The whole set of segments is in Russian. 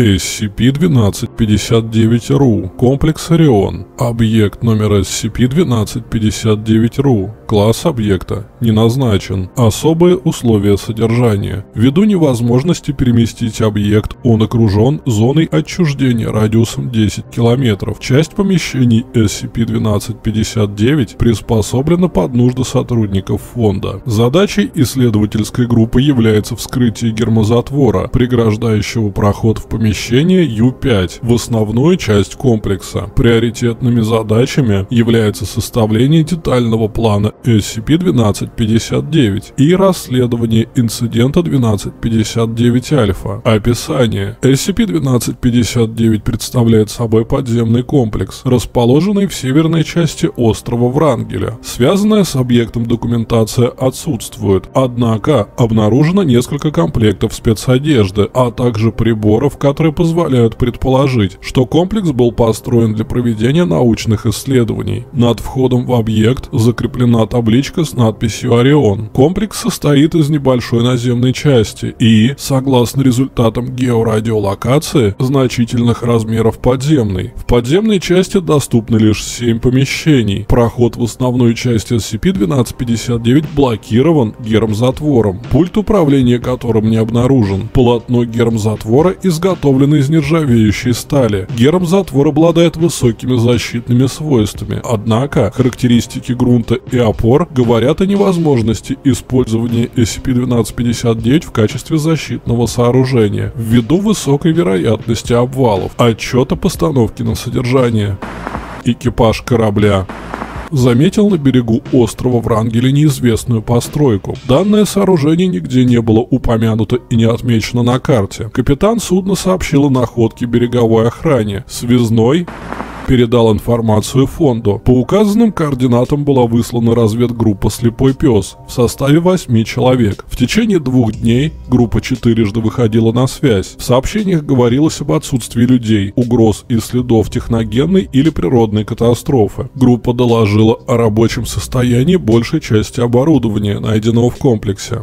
SCP-1259-RU, комплекс Орион, объект номер SCP-1259-RU, класс объекта не назначен, особые условия содержания. Ввиду невозможности переместить объект, он окружен зоной отчуждения радиусом 10 км. Часть помещений SCP-1259 приспособлена под нужды сотрудников фонда. Задачей исследовательской группы является вскрытие гермозатвора, преграждающего проход в помещение U5 в основную часть комплекса. Приоритетными задачами является составление детального плана SCP-1259 и расследование инцидента 1259-альфа. Описание. SCP-1259 представляет собой подземный комплекс, расположенный в северной части острова Врангеля. Связанная с объектом документация отсутствует, однако обнаружено несколько комплектов спецодежды, а также приборов, которые позволяют предположить, что комплекс был построен для проведения научных исследований. Над входом в объект закреплена табличка с надписью «Орион». Комплекс состоит из небольшой наземной части и, согласно результатам георадиолокации, значительных размеров подземной. В подземной части доступны лишь 7 помещений. Проход в основную часть SCP-1259 блокирован гермзатвором, пульт управления которым не обнаружен. Полотно гермзатвора изготовлено из нержавеющей стали. Гермзатвор обладает высокими защитными свойствами, однако характеристики грунта и опор говорят о невозможности использования SCP-1259 в качестве защитного сооружения ввиду высокой вероятности обвалов. Отчет о постановке на содержание. Экипаж корабля заметил на берегу острова Врангеля неизвестную постройку. Данное сооружение нигде не было упомянуто и не отмечено на карте. Капитан судна сообщил о находке береговой охране. Связной передал информацию фонду. По указанным координатам была выслана разведгруппа «Слепой пес» в составе 8 человек. В течение 2 дней группа 4-жды выходила на связь. В сообщениях говорилось об отсутствии людей, угроз и следов техногенной или природной катастрофы. Группа доложила о рабочем состоянии большей части оборудования, найденного в комплексе.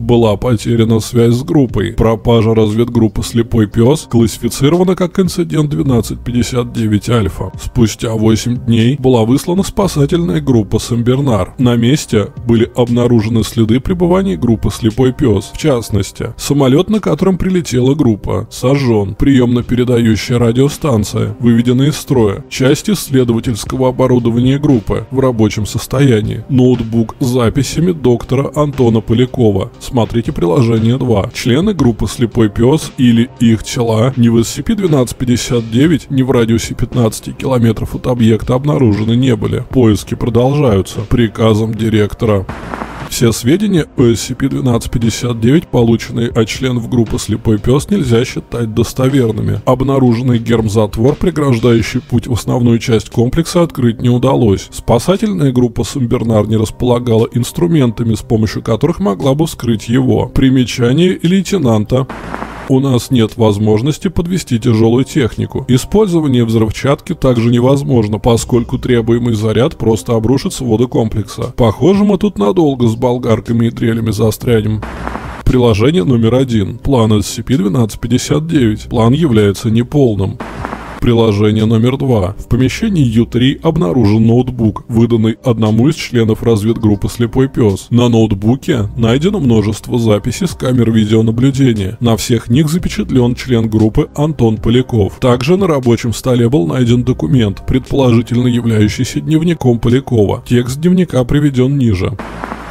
Была потеряна связь с группой. Пропажа разведгруппы «Слепой пес» классифицирована как инцидент 1259-альфа. Спустя 8 дней была выслана спасательная группа «Сенбернар». На месте были обнаружены следы пребывания группы «Слепой пес». В частности, самолет, на котором прилетела группа, сожжен, приемно-передающая радиостанция выведена из строя, часть исследовательского оборудования группы в рабочем состоянии, ноутбук с записями доктора Антона Полякова. Смотрите приложение 2. Члены группы «Слепой пес» или их тела ни в SCP-1259, ни в радиусе 15 километров от объекта обнаружены не были. Поиски продолжаются. Приказом директора. Все сведения о SCP-1259, полученные от членов группы «Слепой пес», нельзя считать достоверными. Обнаруженный гермзатвор, преграждающий путь в основную часть комплекса, открыть не удалось. Спасательная группа «Сенбернар» не располагала инструментами, с помощью которых могла бы вскрыть его. Примечание лейтенанта. У нас нет возможности подвести тяжелую технику. Использование взрывчатки также невозможно, поскольку требуемый заряд просто обрушит своды комплекса. Похоже, мы тут надолго с болгарками и дрелями застрянем. Приложение номер 1. План SCP-1259. План является неполным. Приложение номер 2. В помещении U3 обнаружен ноутбук, выданный одному из членов разведгруппы «Слепой пес». На ноутбуке найдено множество записей с камер видеонаблюдения. На всех них запечатлен член группы Антон Поляков. Также на рабочем столе был найден документ, предположительно являющийся дневником Полякова. Текст дневника приведен ниже.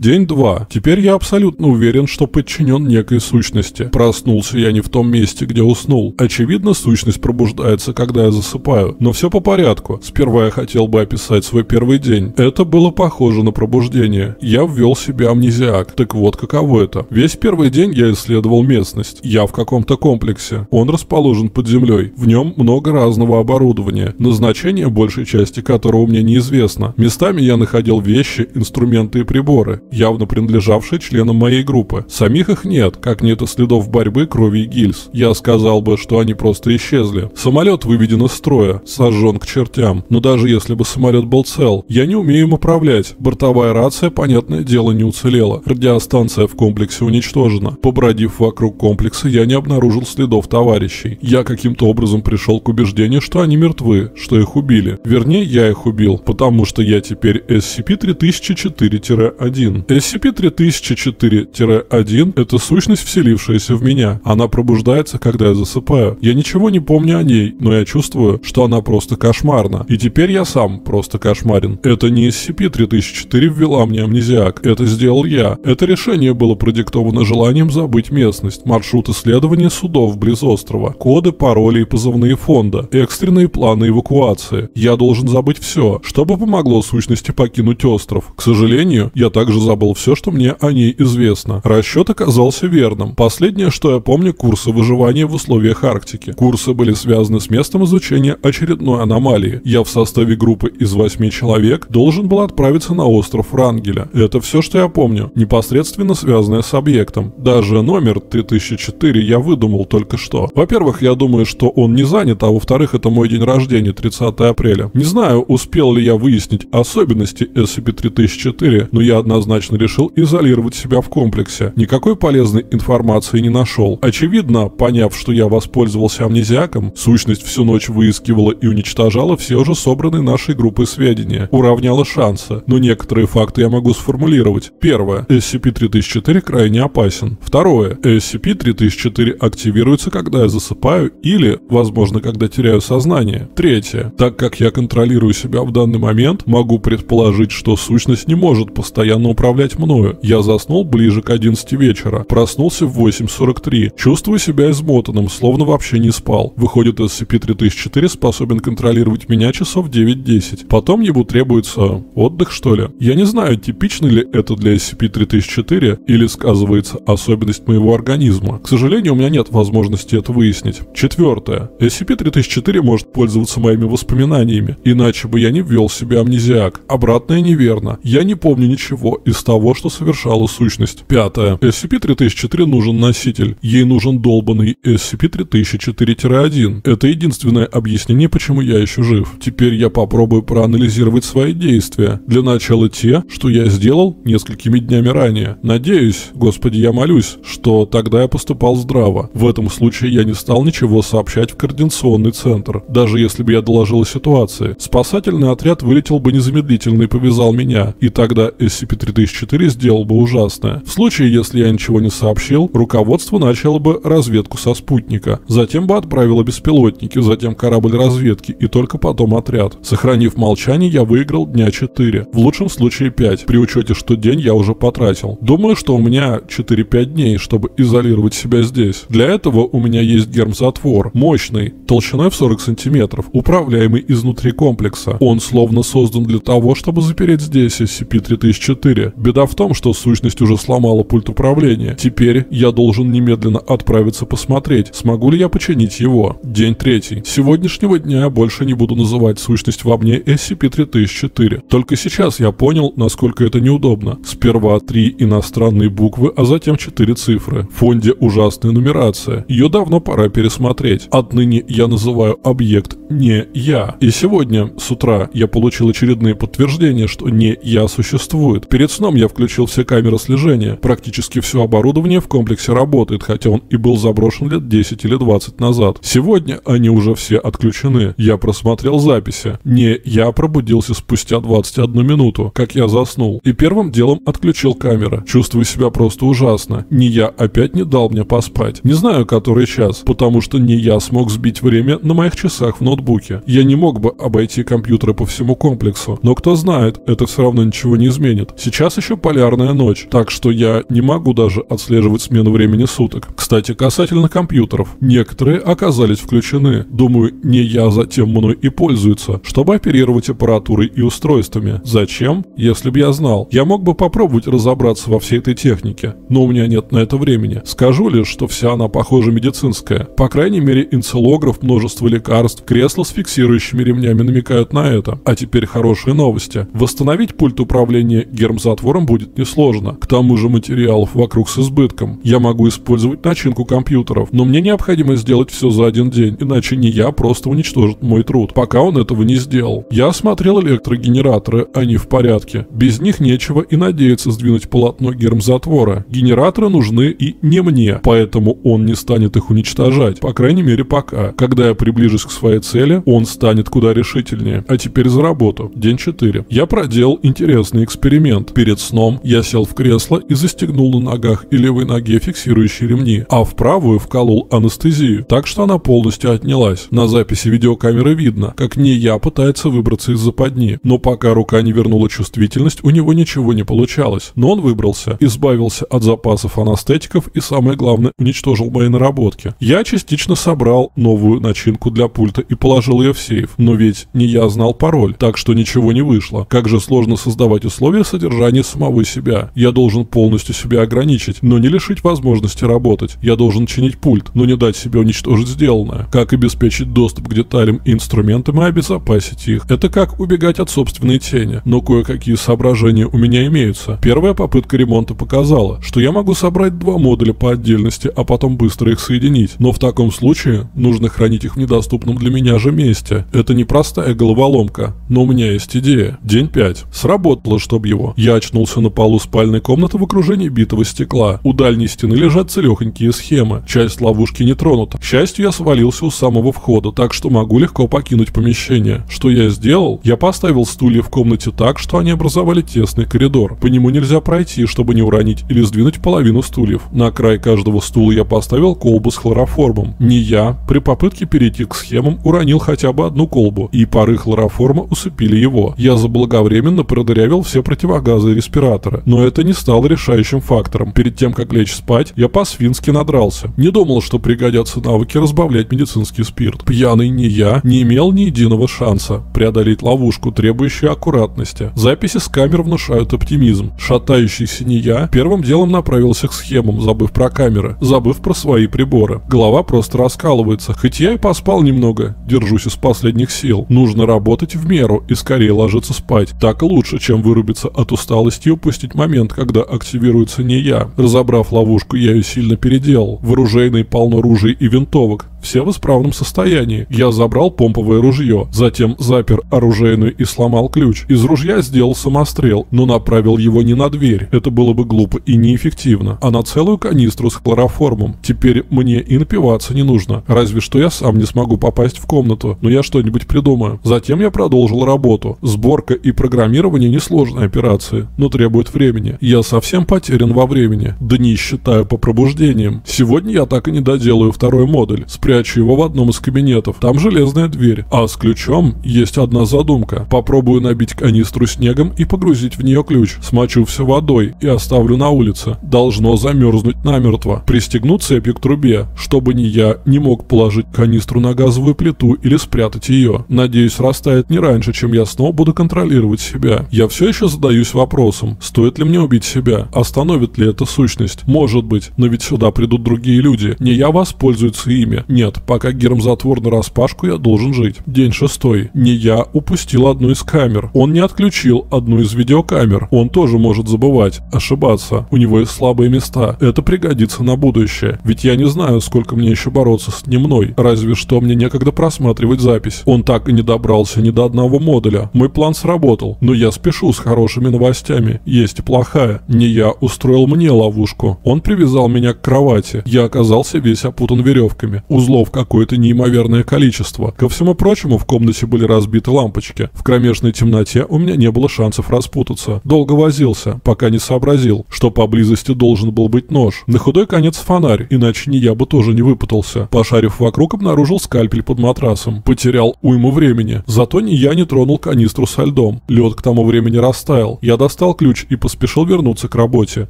День 2. Теперь я абсолютно уверен, что подчинен некой сущности. Проснулся я не в том месте, где уснул. Очевидно, сущность пробуждается, когда я засыпаю. Но все по порядку. Сперва я хотел бы описать свой первый день. Это было похоже на пробуждение. Я ввел себе амнезиак. Так вот, каково это. Весь первый день я исследовал местность. Я в каком-то комплексе. Он расположен под землей. В нем много разного оборудования, назначение большей части которого мне неизвестно. Местами я находил вещи, инструменты и приборы. явно принадлежавшие членам моей группы. Самих их нет, как нет и следов борьбы, крови и гильз. Я сказал бы, что они просто исчезли. Самолет выведен из строя, сожжен к чертям. Но даже если бы самолет был цел, я не умею им управлять. Бортовая рация, понятное дело, не уцелела. Радиостанция в комплексе уничтожена. Побродив вокруг комплекса, я не обнаружил следов товарищей. Я каким-то образом пришел к убеждению, что они мертвы, что их убили. Вернее, я их убил, потому что я теперь SCP-3004-1. SCP-3004-1 – это сущность, вселившаяся в меня. Она пробуждается, когда я засыпаю. Я ничего не помню о ней, но я чувствую, что она просто кошмарна. И теперь я сам просто кошмарен. Это не SCP-3004 ввела мне амнезиак. Это сделал я. Это решение было продиктовано желанием забыть местность, маршрут исследования судов близ острова, коды, пароли и позывные фонда, экстренные планы эвакуации. Я должен забыть все, чтобы помогло сущности покинуть остров. К сожалению, я также забыл все, что мне о ней известно. Расчет оказался верным. Последнее, что я помню, курсы выживания в условиях Арктики. Курсы были связаны с местом изучения очередной аномалии. Я в составе группы из 8 человек должен был отправиться на остров Врангеля. Это все, что я помню, непосредственно связанное с объектом. Даже номер 3004 я выдумал только что. Во-первых, я думаю, что он не занят, а во-вторых, это мой день рождения, 30 апреля. Не знаю, успел ли я выяснить особенности SCP-3004, но я однозначно решил изолировать себя в комплексе. Никакой полезной информации не нашел. Очевидно, поняв, что я воспользовался амнезиаком, сущность всю ночь выискивала и уничтожала все уже собранные нашей группой сведения, уравняла шансы, но некоторые факты я могу сформулировать. Первое. SCP-3004 крайне опасен. Второе. SCP-3004 активируется, когда я засыпаю или, возможно, когда теряю сознание. Третье. Так как я контролирую себя в данный момент, могу предположить, что сущность не может постоянно управлять мною. Я заснул ближе к 11 вечера, проснулся в 8:43, чувствую себя измотанным, словно вообще не спал. Выходит, SCP-3004 способен контролировать меня часов 9-10. Потом ему требуется отдых, что ли? Я не знаю, типично ли это для SCP-3004 или сказывается особенность моего организма. К сожалению, у меня нет возможности это выяснить. Четвертое. SCP-3004 может пользоваться моими воспоминаниями, иначе бы я не ввел в себя амнезиак. Обратное неверно. Я не помню ничего из того, что совершала сущность. Пятое. SCP-3004 нужен носитель. Ей нужен долбанный SCP-3004-1. Это единственное объяснение, почему я еще жив. Теперь я попробую проанализировать свои действия. Для начала те, что я сделал несколькими днями ранее. Надеюсь, господи, я молюсь, что тогда я поступал здраво. В этом случае я не стал ничего сообщать в координационный центр, даже если бы я доложил о ситуации. Спасательный отряд вылетел бы незамедлительно и повязал меня, и тогда SCP-3004 сделал бы ужасное. В случае, если я ничего не сообщил, руководство начало бы разведку со спутника, затем бы отправило беспилотники, затем корабль разведки и только потом отряд. Сохранив молчание, я выиграл дня 4, в лучшем случае 5, при учете, что день я уже потратил. Думаю, что у меня 4-5 дней, чтобы изолировать себя здесь. Для этого у меня есть гермзатвор, мощный, толщиной в 40 сантиметров, управляемый изнутри комплекса. Он словно создан для того, чтобы запереть здесь SCP-3004. Беда в том, что сущность уже сломала пульт управления. Теперь я должен немедленно отправиться посмотреть, смогу ли я починить его. День 3. С сегодняшнего дня я больше не буду называть сущность во мне SCP-3004. Только сейчас я понял, насколько это неудобно. Сперва 3 иностранные буквы, а затем 4 цифры. В фонде ужасная нумерация. Ее давно пора пересмотреть. Отныне я называю объект «не я». И сегодня с утра я получил очередные подтверждения, что «не я» существует. Перед сном я включил все камеры слежения. Практически все оборудование в комплексе работает, хотя он и был заброшен лет 10 или 20 назад. Сегодня они уже все отключены. Я просмотрел записи. «Не я» пробудился спустя 21 минуту, как я заснул, и первым делом отключил камеры. Чувствую себя просто ужасно. «Не я» опять не дал мне поспать. Не знаю, который час, потому что «не я» смог сбить время на моих часах в ноутбуке. Я не мог бы обойти компьютеры по всему комплексу, но кто знает, это все равно ничего не изменит. Сейчас еще полярная ночь, так что я не могу даже отслеживать смену времени суток. Кстати, касательно компьютеров. Некоторые оказались включены. Думаю, «не я» затем мной и пользуется, чтобы оперировать аппаратурой и устройствами. Зачем? Если бы я знал, я мог бы попробовать разобраться во всей этой технике, но у меня нет на это времени. Скажу лишь, что вся она, похоже, медицинская. По крайней мере, энцелограф, множество лекарств, кресла с фиксирующими ремнями намекают на это. А теперь хорошие новости. Восстановить пульт управления гермзатвором затвором будет несложно. К тому же материалов вокруг с избытком. Я могу использовать начинку компьютеров, но мне необходимо сделать все за один день, иначе не я просто уничтожит мой труд, пока он этого не сделал. Я осмотрел электрогенераторы, они в порядке. Без них нечего и надеяться сдвинуть полотно гермзатвора. Генераторы нужны и не мне, поэтому он не станет их уничтожать, по крайней мере пока. Когда я приближусь к своей цели, он станет куда решительнее. А теперь за работу. День 4. Я проделал интересный эксперимент. Перед сном я сел в кресло и застегнул на ногах и левой ноге фиксирующие ремни, а в правую вколол анестезию, так что она полностью отнялась. На записи видеокамеры видно, как Нея пытается выбраться из западни, но пока рука не вернула чувствительность, у него ничего не получалось. Но он выбрался, избавился от запасов анестетиков и, самое главное, уничтожил мои наработки. Я частично собрал новую начинку для пульта и положил ее в сейф, но ведь Нея знал пароль, так что ничего не вышло. Как же сложно создавать условия содержания самого себя. Я должен полностью себя ограничить, но не лишить возможности работать. Я должен чинить пульт, но не дать себе уничтожить сделанное. Как обеспечить доступ к деталям и инструментам и обезопасить их. Это как убегать от собственной тени, но кое-какие соображения у меня имеются. Первая попытка ремонта показала, что я могу собрать два модуля по отдельности, а потом быстро их соединить, но в таком случае нужно хранить их в недоступном для меня же месте. Это непростая головоломка, но у меня есть идея. День 5. Сработало, чтобы его. Я очнулся на полу спальной комнаты в окружении битого стекла. У дальней стены лежат целехонькие схемы. Часть ловушки не тронута. К счастью, я свалился у самого входа, так что могу легко покинуть помещение. Что я сделал? Я поставил стулья в комнате так, что они образовали тесный коридор. По нему нельзя пройти, чтобы не уронить или сдвинуть половину стульев. На край каждого стула я поставил колбу с хлороформом. Не я, при попытке перейти к схемам, уронил хотя бы одну колбу, и пары хлороформа усыпили его. Я заблаговременно продырявил все противогазы и респираторы, но это не стало решающим фактором. Перед тем, как лечь спать, я по-свински надрался. Не думал, что пригодятся навыки разбавлять медицинский спирт. Пьяный не я не имел ни единого шанса преодолеть ловушку, требующую аккуратности. Записи с камер внушают оптимизм. Шатающийся не я первым делом направился к схемам, забыв про камеры, забыв про свои приборы. Голова просто раскалывается, хоть я и поспал немного, держусь из последних сил. Нужно работать в меру и скорее ложиться спать. Так лучше, чем вырубиться от усталости и упустить момент, когда активируется не я. Разобрав ловушку, я ее сильно переделал. В оружейной полно ружей и винтовок. Все в исправном состоянии. Я забрал помповое ружье, затем запер оружейную и сломал ключ. Из ружья сделал самострел, но направил его не на дверь. Это было бы глупо и неэффективно, а на целую канистру с хлороформом. Теперь мне и напиваться не нужно, разве что я сам не смогу попасть в комнату, но я что-нибудь придумаю. Затем я продолжил работу. Сборка и программирование несложные операции, но требуют времени. Я совсем потерян во времени, да не считаю по пробуждениям. Сегодня я так и не доделаю второй модуль. Прячу его в одном из кабинетов. Там железная дверь. А с ключом есть одна задумка. Попробую набить канистру снегом и погрузить в нее ключ. Смочу все водой и оставлю на улице. Должно замерзнуть намертво. Пристегну цепью к трубе, чтобы ни я не мог положить канистру на газовую плиту или спрятать ее. Надеюсь, растает не раньше, чем я снова буду контролировать себя. Я все еще задаюсь вопросом, стоит ли мне убить себя? Остановит ли это сущность? Может быть, но ведь сюда придут другие люди. Не я воспользуется ими. Нет, пока гермзатвор нараспашку, я должен жить. День 6. Не я упустил одну из камер. Он не отключил одну из видеокамер. Он тоже может забывать, ошибаться. У него есть слабые места. Это пригодится на будущее. Ведь я не знаю, сколько мне еще бороться с дневной. Разве что мне некогда просматривать запись. Он так и не добрался ни до одного модуля. Мой план сработал. Но я спешу с хорошими новостями. Есть и плохая. Не я устроил мне ловушку. Он привязал меня к кровати. Я оказался весь опутан веревками. Узлов какое-то неимоверное количество. Ко всему прочему, в комнате были разбиты лампочки. В кромешной темноте у меня не было шансов распутаться. Долго возился, пока не сообразил, что поблизости должен был быть нож. На худой конец фонарь, иначе не я бы тоже не выпутался. Пошарив вокруг, обнаружил скальпель под матрасом. Потерял уйму времени. Зато не я не тронул канистру со льдом. Лед к тому времени растаял. Я достал ключ и поспешил вернуться к работе.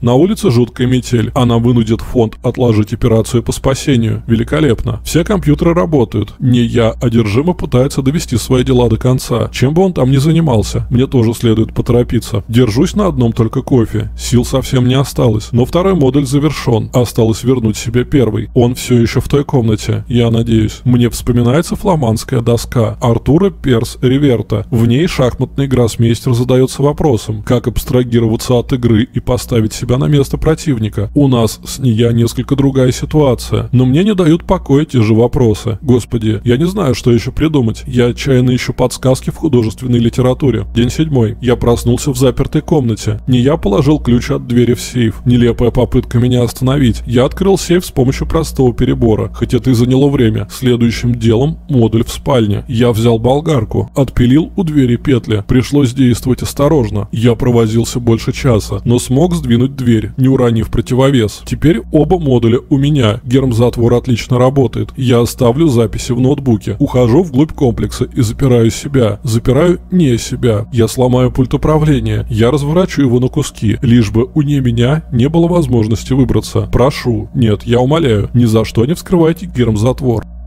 На улице жуткая метель. Она вынудит фонд отложить операцию по спасению. Великолепно. Все компьютеры работают. Не я одержимо пытается довести свои дела до конца. Чем бы он там ни занимался, мне тоже следует поторопиться. Держусь на одном только кофе. Сил совсем не осталось. Но второй модуль завершен. Осталось вернуть себе первый. Он все еще в той комнате, я надеюсь. Мне вспоминается фламандская доска Артура Перс Риверта. В ней шахматный гроссмейстер задается вопросом, как абстрагироваться от игры и поставить себя на место противника. У нас с Ния несколько другая ситуация, но мне не дают покоя те же вопросы. Господи, я не знаю, что еще придумать. Я отчаянно ищу подсказки в художественной литературе. День 7. Я проснулся в запертой комнате. Ния положил ключ от двери в сейф. Нелепая попытка меня остановить. Я открыл сейф с помощью простого перебора, хоть это и заняло время. Следующим делом модуль в спальне. Я взял болгарку, отпилил у двери петли. Пришлось действовать осторожно. Я провозился больше часа, но смог сдвинуть дверь, не уронив противовес. Теперь оба модуля у меня. Гермзатвор отлично работает. Я оставлю записи в ноутбуке. Ухожу вглубь комплекса и запираю себя. Запираю не себя. Я сломаю пульт управления. Я разворачу его на куски, лишь бы вне меня не было возможности выбраться. Прошу, нет, я умоляю, ни за что не вскрывайте гермзатвор.